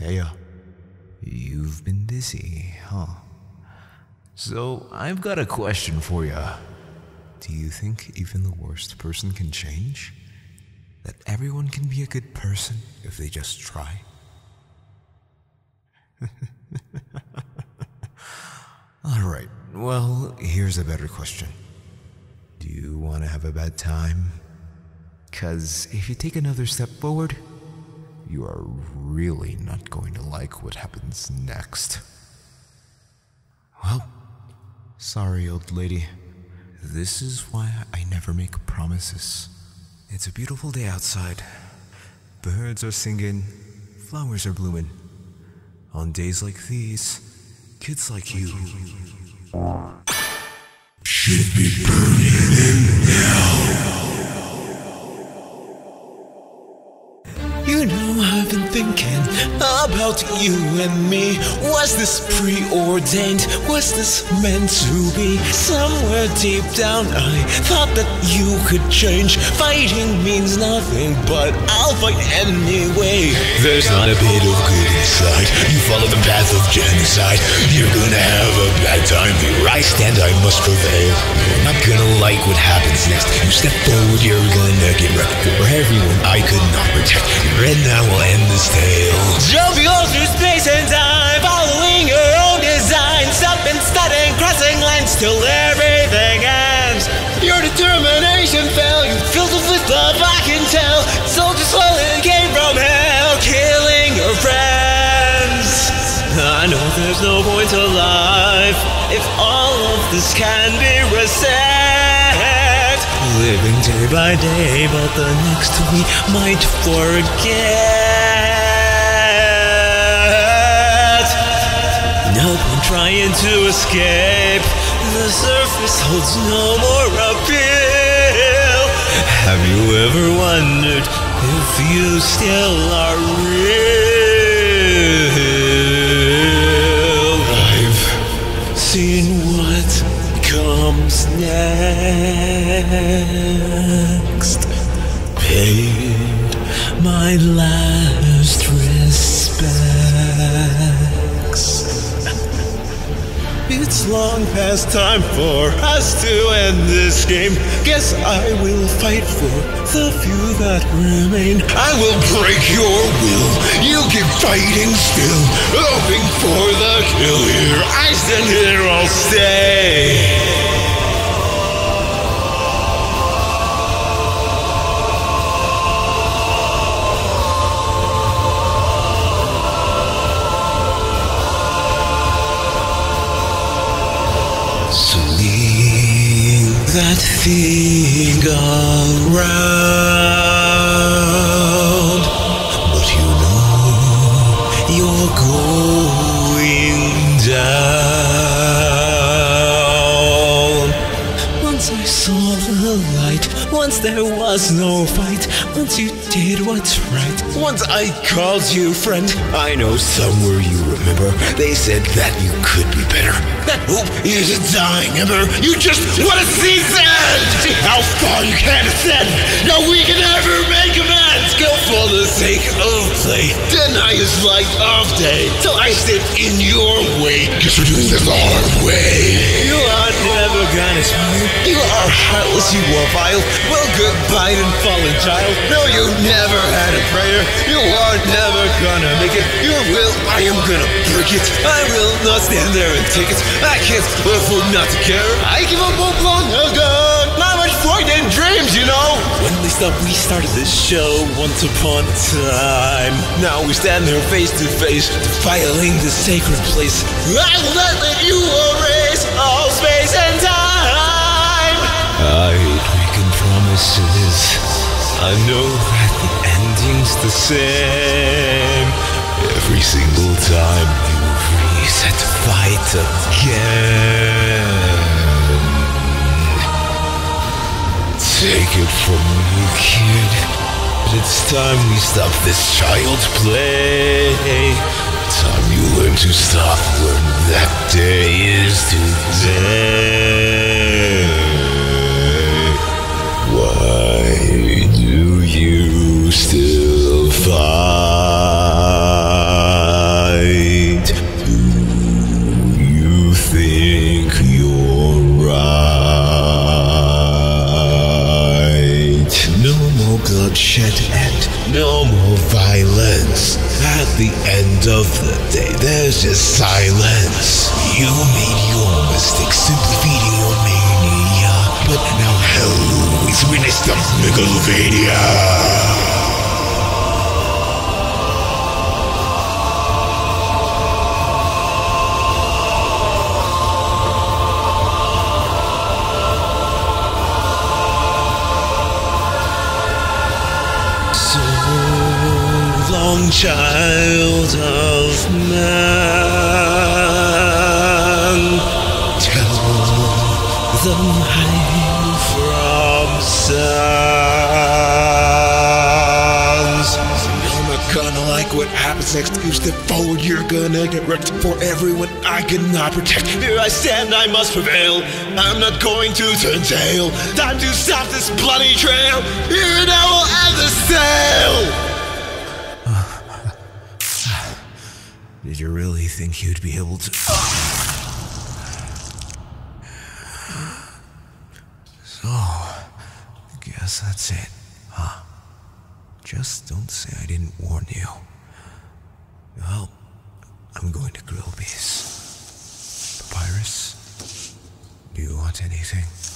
Heya. You've been busy, huh? So, I've got a question for you. Do you think even the worst person can change? That everyone can be a good person if they just try? Alright, well, here's a better question. Do you want to have a bad time? 'Cause if you take another step forward, you are really not going to like what happens next. Well, sorry, old lady. This is why I never make promises. It's a beautiful day outside. Birds are singing, flowers are blooming. On days like these, kids like you should be burning in hell. You know, I've been thinking about you and me. Was this preordained? Was this meant to be? Somewhere deep down I thought that you could change. Fighting means nothing, but I'll fight anyway. There's not a bit of good inside. You follow the path of genocide. You're gonna have a bad time. Where I stand, I must prevail. You're not gonna like what happens next. You step forward, you're gonna get wrecked. For everyone I could not protect. And now I'll end this tale. Jumping all through space and time, following your own design. Stop and studying, crossing lines till everything ends. Your determination fell, you filled it with love, I can tell. Soldiers falling came from hell, killing your friends. I know there's no point to life if all of this can be reset. Living day by day, but the next we might forget. I'm trying to escape. The surface holds no more appeal. Have you ever wondered if you still are real? I've seen what comes next. Paid my last respect. It's long past time for us to end this game. Guess I will fight for the few that remain. I will break your will. You keep fighting still, hoping for the kill. Here I stand, here I'll stay. That thing around, but you know you're going down. Once I saw the light, once there was no fight, once you did what's right, once I called you friend. I know somewhere you remember, they said that you could be better. That hope is a dying ember. You just want to see the end. See how far you can ascend. No, we can ever make amends. Go for the sake of play. Deny is light of day. Till I step in your way. Guess we're doing this the hard way. You are never gonna smile. You are heartless, you are vile. Well, goodbye and fallen child. No, you never had a prayer. You are never gonna make it. Your will, I am gonna break it. I will not stand there and take it. I can't afford not to care. I give up hope long ago. Not much point in dreams, you know. When they stopped, we started this show once upon a time. Now we stand there face to face, defiling this sacred place. I will not let you erase all space and time. I hate making promises. I know that the ending's the same every single time. Set fight again. Take it from me, kid. But it's time we stop this child's play. Time you learn to stop when that day is today. Why do you still fight? the end of the day, there's just silence. You made your mistake simply feeding your mania, but now hell is witnessed of Megalovania. Child of man, tell them I'm from sons. I'm gonna like what happens next. You step forward, you're gonna get wrecked. For everyone I cannot protect, here I stand, I must prevail. I'm not going to turn tail. Time to stop this bloody trail. Here now will end the sale. Did you really think you'd be able to? So, I guess that's it, huh? Just don't say I didn't warn you. Well, I'm going to grill these. Papyrus, do you want anything?